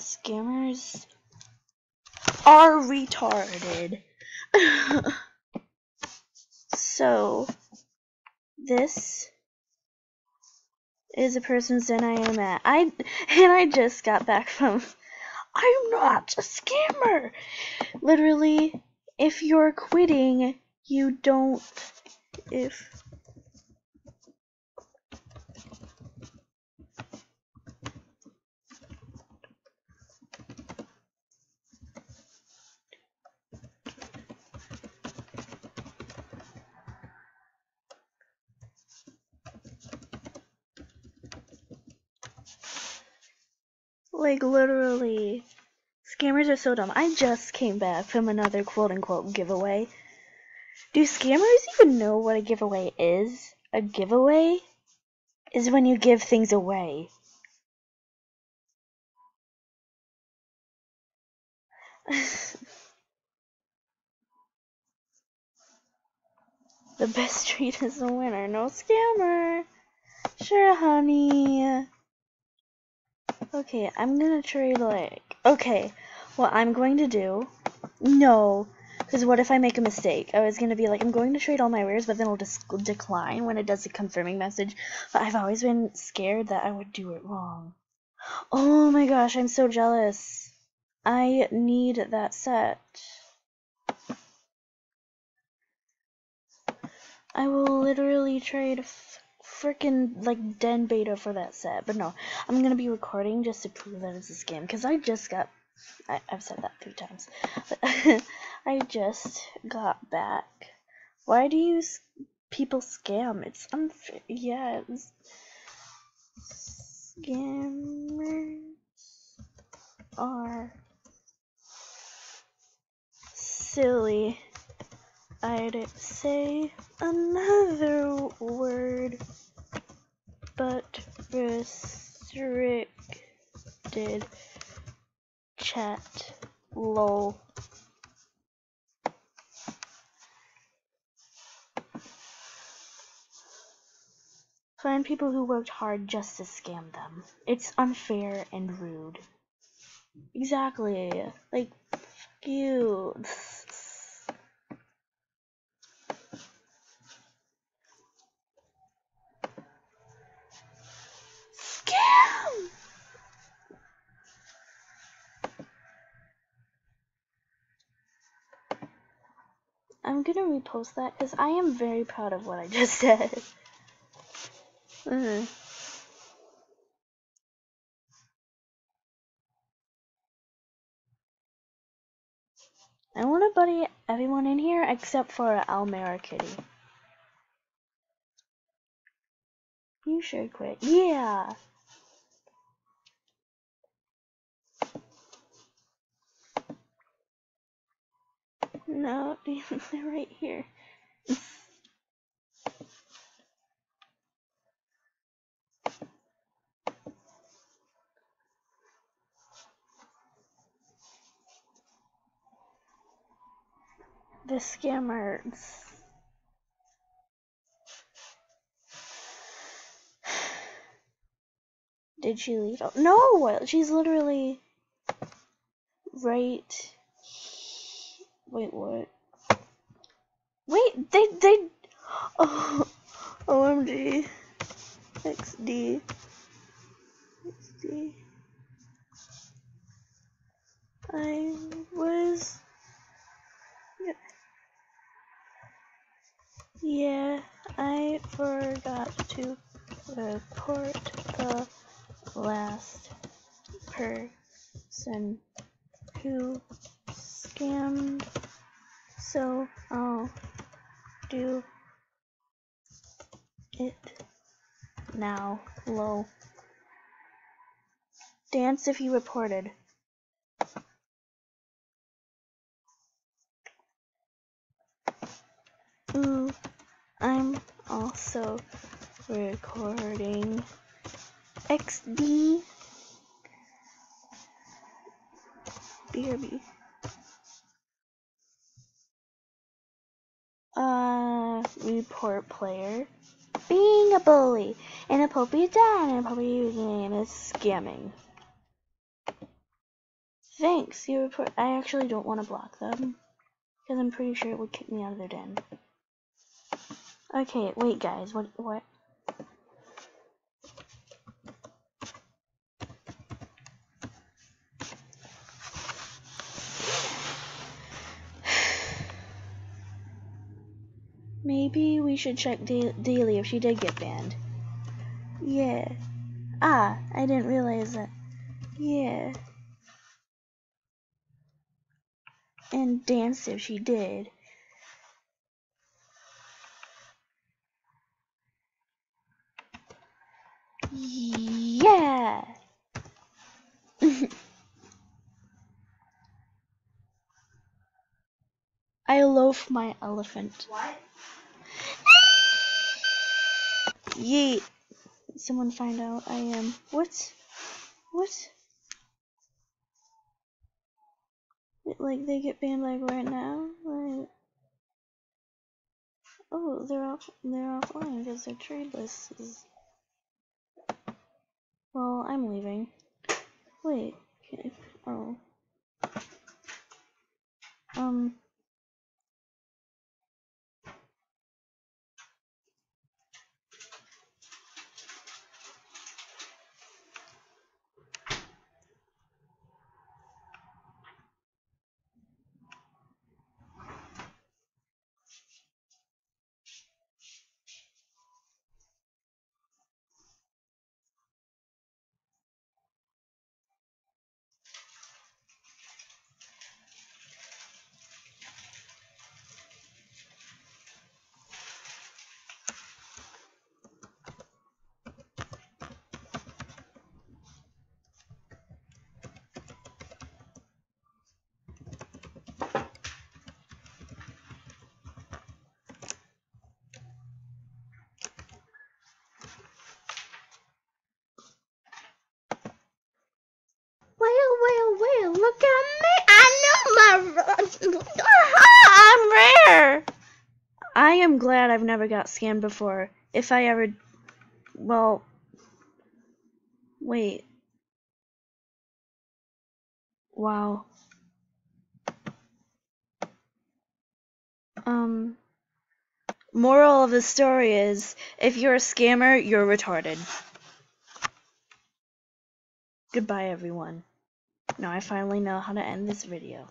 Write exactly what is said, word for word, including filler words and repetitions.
Scammers are retarded. So, this is a person's den I am at. I and I just got back from. I'm not a scammer. Literally, if you're quitting, you don't. If Like, literally, scammers are so dumb. I just came back from another quote-unquote giveaway. Do scammers even know what a giveaway is? A giveaway is when you give things away. The best treat is the winner. No scammer. Sure, honey. Okay, I'm gonna trade like... Okay, what I'm going to do... No, because what if I make a mistake? I was gonna be like, I'm going to trade all my wares, but then it'll just decline when it does a confirming message. But I've always been scared that I would do it wrong. Oh my gosh, I'm so jealous. I need that set. I will literally trade... F Freaking like den beta for that set, but no, I'm gonna be recording just to prove that it's a scam because I just got I, I've said that three times, but I just got back. Why do you s people scam? It's unfair, yeah. It's, scammers are silly. I'd say another word, but restricted chat lol. Find people who worked hard just to scam them. It's unfair and rude. Exactly. Like, fuck you. I'm gonna repost that because I am very proud of what I just said. Mm. I want to buddy everyone in here except for almerakitty. You should quit. Yeah! No, they're right here. The scammers. Did she leave? Oh, no! She's literally right... Wait, what? Wait, they, they, oh, O M G, X D, X D, I was, yeah, yeah, I forgot to report the last person who scammed. So I'll do it now. Low. Dance if you reported. Ooh, I'm also recording X D. B R B. Uh, report player being a bully, inappropriate dad, inappropriate username, and scamming. Thanks, you report. I actually don't want to block them, because I'm pretty sure it would kick me out of their den. Okay, wait, guys. What? What? Maybe we should check da daily if she did get banned. Yeah. Ah, I didn't realize that. Yeah. And dance if she did. Yeah. I loaf my elephant. What? Yeet. Someone find out I am. What? What? Like, they get banned like right now? Like, oh, they're off they're offline because their trade list is. Well, I'm leaving. Wait, okay. Oh. Um Look at me! I know my. I'm rare. I am glad I've never got scammed before. If I ever, well, wait. Wow. Um. Moral of the story is: if you're a scammer, you're retarded. Goodbye, everyone. Now I finally know how to end this video.